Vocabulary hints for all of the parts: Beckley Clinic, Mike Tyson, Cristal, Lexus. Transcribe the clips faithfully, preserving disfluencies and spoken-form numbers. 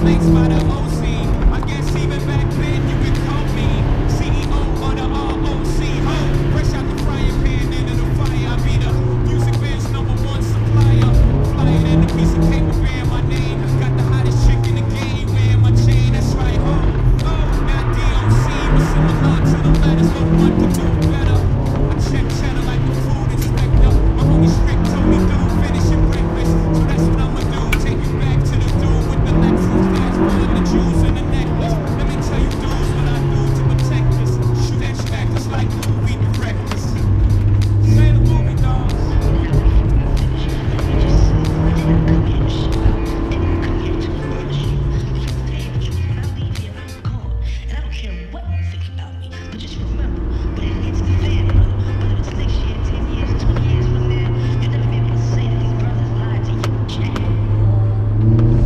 Snakes by the O C. I guess even back then you could call me C E O of the R O C. Ho, fresh out the frying pan into the fire. I be the music band's number one supplier. Flyer than a piece of paper, bearing my name. Got the hottest chick in the game, wearing my chain. That's right, ho. Oh, not D O C, but similar to the letters. No one could do better. I check cheddar like a food inspector. My homie strict told me through finishing breakfast. So that's what I'ma do. Take you back to the dude with the Lexus. The Jews in the necklace. Let me tell you dudes what I do to protect us. Shoot at you actors like Lou, we the reckless. Say the movie, dogs. And I don't care what you think about me, but just remember, but it hits the fan, brother. Whether it's next year, ten years, twenty years from now, you'll never be able to say that these brothers lied to you, Jack.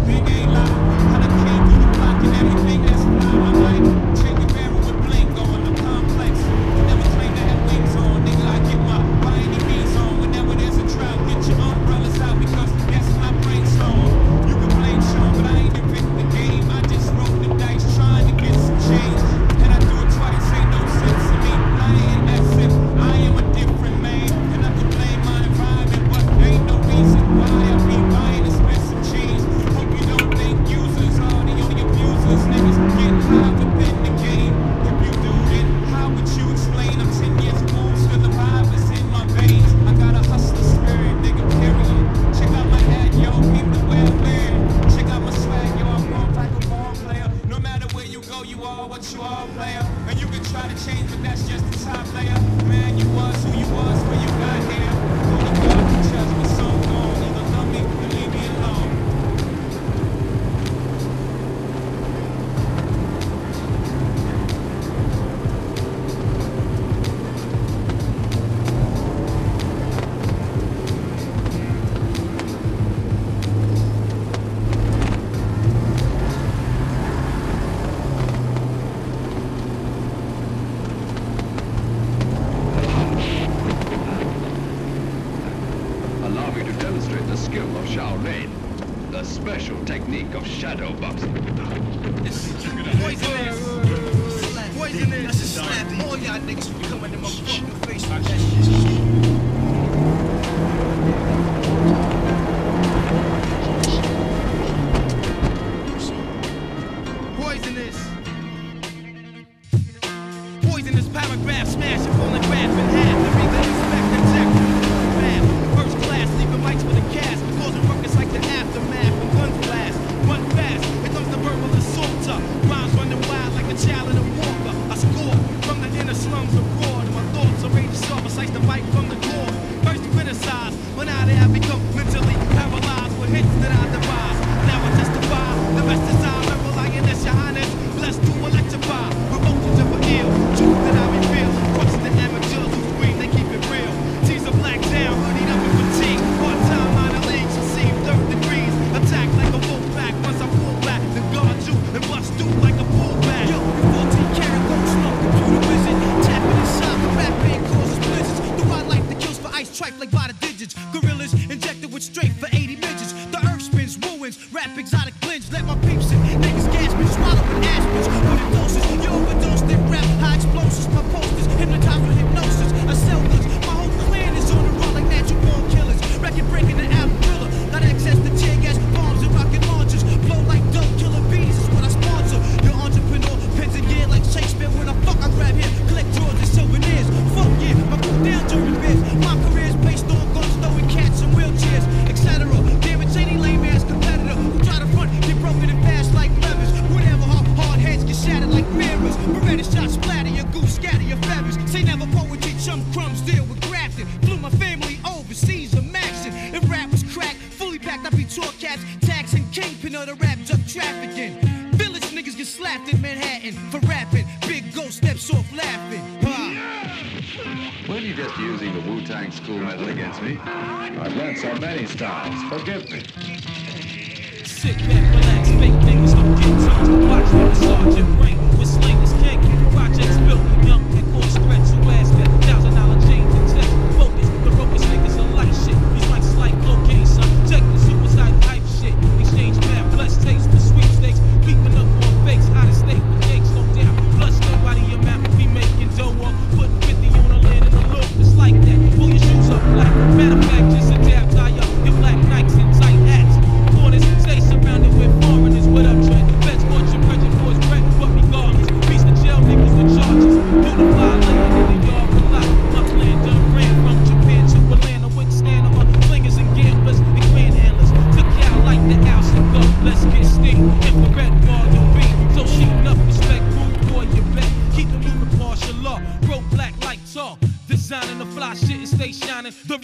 Big ain't lying. Everything that's fly, my life. Check the barrel with blink on the complex. Never claim to have wings on, nigga. I get my by any means on. Whenever there's a drought, get your umbrellas out because that's my brainstorm. You can blame Sean, but I ain't inventing the game. I just rolled the dice trying to get some change. And I do it twice, ain't no sense to me. I ain't as if I am a different man. And I can blame my environment, but there ain't no reason why I be buying expensive change. Hope you don't think users are the only abusers. Niggas get high within the game. If you do it, how would you explain? I'm ten years old, still alive, it's in my veins. I got a hustler spirit, nigga, period. Check out my ad, yo, keep the well there. Check out my swag, yo, I'm off like a ball player. No matter where you go, you are what you are, player. And you can try to change, but that's just the top layer. Man, you was who you was when you got here. Only God can judge me, so gone. Either love me or leave me alone. Snakes.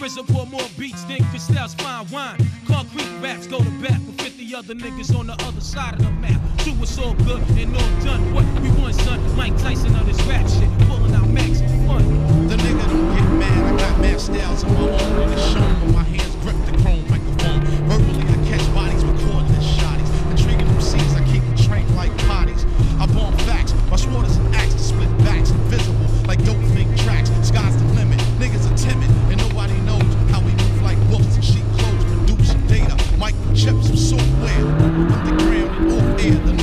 prison pour more beats than Cristal's fine wine. Concrete raps go to bat with fifty other niggas on the other side of the map. Two, it's all good and all done. What we want, son? Mike Tyson on this rap shit, pulling out max fun. The nigga don't get mad, I got mad styles of my own. And it's shown when my hands grip the chrome microphone. Verbally I catch bodies with cordless shotties. Intriguing them scenes, I keep them trained like potties. I bomb facts, my sword is an axe to split backs. Invisible, like dope make tracks. Sky's the limit, niggas are timid, and nobody knows how we move like wolves and sheep clothes. Produce data, microchips, software. Underground and off air, the